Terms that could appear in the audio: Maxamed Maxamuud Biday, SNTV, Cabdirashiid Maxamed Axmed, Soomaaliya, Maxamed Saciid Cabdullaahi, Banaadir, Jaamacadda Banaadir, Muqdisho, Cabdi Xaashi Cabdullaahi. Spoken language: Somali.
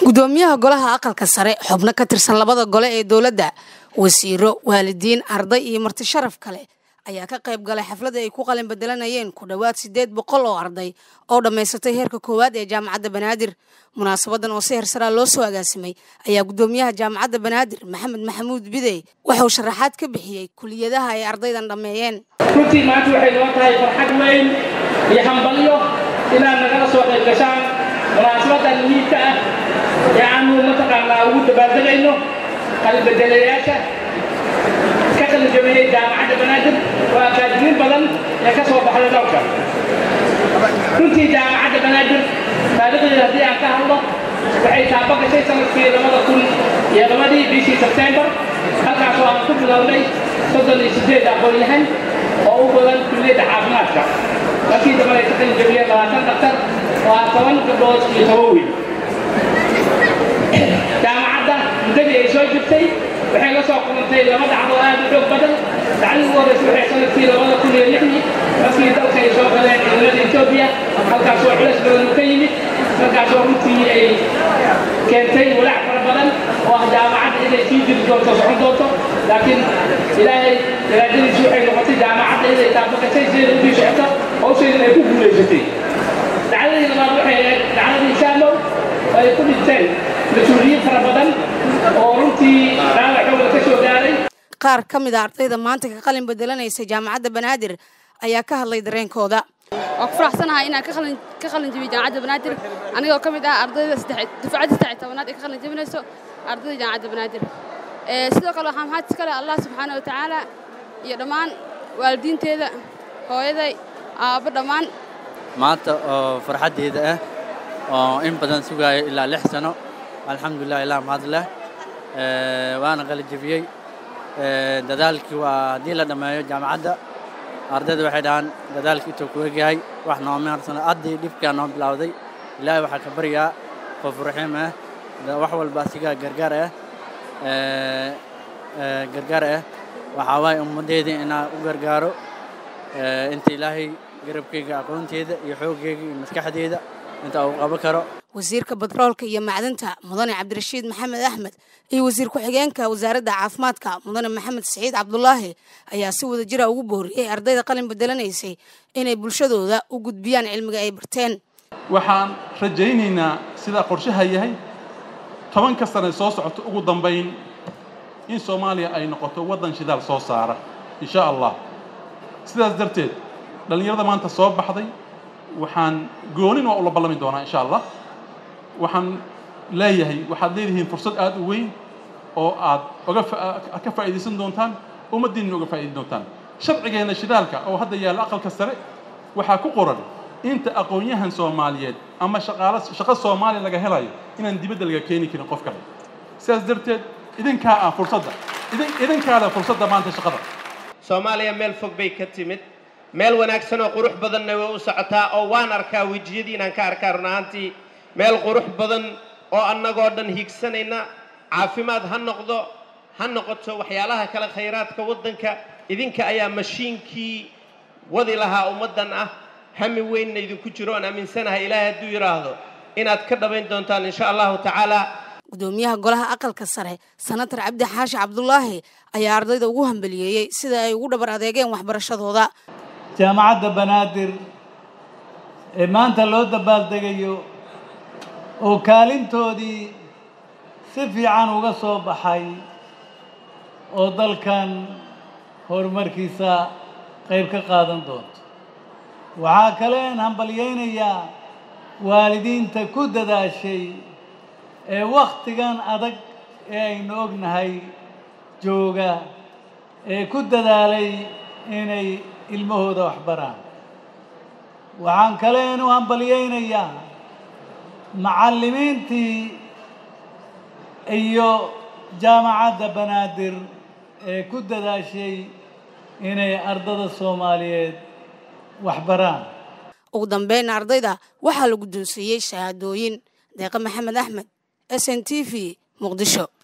gudoomiyaha golaha aqalka sare xubno ka tirsan labada gole ee dawladda wasiiro waalidiin arday iyo marti sharaf kale ayaa ka qayb galay xaflada ay ku qalin bedelanayeen ku dhawaad 800 oo arday oo dhameysatay heerka koowaad ee jaamacadda Banaadir munaasabadan oo si heersara loo soo agaasimay ayaa gudoomiyaha jaamacadda Banaadir maxamed maxamuud biday waxa uu sharaxaad ka bixiyay kuliyadaha ay ardaydan dhameeyeen runtii maanta waxay noo tahay farxad weyn iyo hambalyo inaan naga soo qayb gashaan munaasabadan liita yaanu mataqaana ugu dabaaldeeyno qalin bedelayaasha كان الجميع جامعة بنادر وكادرين بدن يكسب بحال دوكا. كنت جامعة بنادر تاريخ الهدي عن كهرباء وحيث سابق شيء سنة في رمضان يا رمادي بشي سبتمبر هذا عشان كل دولي صدني سجيد أقولهن أو بدن كلية عافناتك. لكن لما يتكلم الجميع بهذا تكتر وأتمنى كبروت يتوهي. جامعة ده مدري إيش هو جبتي. وحين لسه قمنا في لمدة عضلات بدل بدل تعلموا هذا شو حصل في لمدة كل يوم يحني أصلي دوخة يشوف على الولاد الكوبية هلقى شو علاش بدل مكيمي هلقى شو روتي أي كنتين ولا عبر بدل واحدة معد إذا شيء جدول تصحون دوتو لكن إلهي لازم شو حين نقطي جامعة إذا تابك شيء زي اللي بيشحته أو شيء اللي يكون ولا جتي تعلمي لما روح تعلمي شامل ويكون الثاني مسؤولين فرد بدل ورنتي qaar kamid ah ardayda maanta ka qalin bedelanaysa jaamacadda Banaadir ayaa ka hadlay dareenkooda oo ku faraxsanahay inaan ka qalin jabiyay jaamacadda Banaadir anigoo kamid ah ardayda dufcadda 17aad ee ka qalin jabinayso ardayda jaamacadda Banaadir sidoo kale waxaan mahad iska leh Allah subhanahu wa ta'ala iyo dhamaan waalidiinteeda hooyada aabba dhamaan maanta farxadeeda ah oo in badan sugaay ilaa 6 sano alxamdulillah ilaa maadleh waana qalin jabiyay dadaalkii waa diila dhameeyo jaamacadda ardaydu waxay dhahan dadaalkii uu ku wajahay wax noo meersan adii dhibka noo bilowday ilaahay waxa ka bariyaa qof raxim ah wax walba siga gargaar ah gargaar ah waxa way ummadeeda inaa u gargaaro inta ilaahay garabkayga aqoonteeda iyo xoogayga iyo maskaxdeeda inta uu qabo karo wasiirka badroolka iyo macdanta mudane cabdirashiid maxamed axmed iyo wasiir ku xigeenka wasaaradda caafimaadka mudane maxamed saciid cabdullaahi ayaa si wada jira ugu booriyay ardayda qalin bedelanaysay inay bulshadooda u gudbiyaan cilmiga ay barteen waxaan rajaynaynaa sida qorshaha yahay 10 ka sano soo socota ugu dambeyn in Soomaaliya ay noqoto wadan shidaal soo saara insha Allah sidaas darteed dhalinyarada maanta soo baxday waxaan goonin waa u la balami doonaa insha Allah waxaan leeyahay waxaad leedahay fursad aad u weyn oo aad ka faa'iideysan doontaan ummadiinna uga faa'iideyn doontaan sharcigeena shidaalka oo hadda yaala aqalka sare waxa ku qoran inta aqoonyahan Soomaaliyeed ama shaqo Soomaali laga helayo inaan dibadda laga keenin karin qof kale sidaas darteed idinka ah fursadda idinkaada fursadda maanta shaqada Soomaaliya meel fog bay ka timid meel wanaagsan oo qurux badanna way u socotaa oo waan arkaa wajiyadiinaan ka arkaarnaantii meel qurux badan oo annagoo dhan higsanayna caafimaad ha noqoto waxyaalaha kala khayraadka wadanka idinka ayaa mashiinkii wadi lahaa ummadan ah hami weynna idinku jiro aan aaminsanahay ilaahay hadduu yiraahdo inaad ka dhabayn doontaan insha Allahu ta'ala gudoomiyaha golaha aqalka sare sanatar cabdi xaashi cabdullaahi ayaa ardayda ugu hambaliyay sida ay ugu dhabar adeegeen waxbarashadooda jaamacadda Banaadir ee maanta loo dabaaldegayo oo kaalintoodii si fiican uga soo baxay oo dalkan horumarkiisa qayb ka qaadan doonto waxaa kale hambaliyaynayaa waalidiinta ku dadaashay ee waqtigan adag ee aynu ognahay jooga ee ku dadaalay inay ilmahooda waxbaraan waxaan kaleenu hambaliyaynayaa معلمينتي ايو جامعة بنادر كده دا شيء اني ارضى الصوماليات وحبران وقدم بين ارضيدا وحال قدوسية شهادوين دقيقة محمد احمد SNTV مقدشو.